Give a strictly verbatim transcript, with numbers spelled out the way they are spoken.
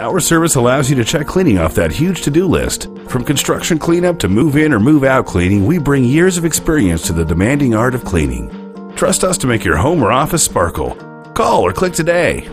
Our service allows you to check cleaning off that huge to-do list. From construction cleanup to move-in or move-out cleaning, we bring years of experience to the demanding art of cleaning. Trust us to make your home or office sparkle. Call or click today.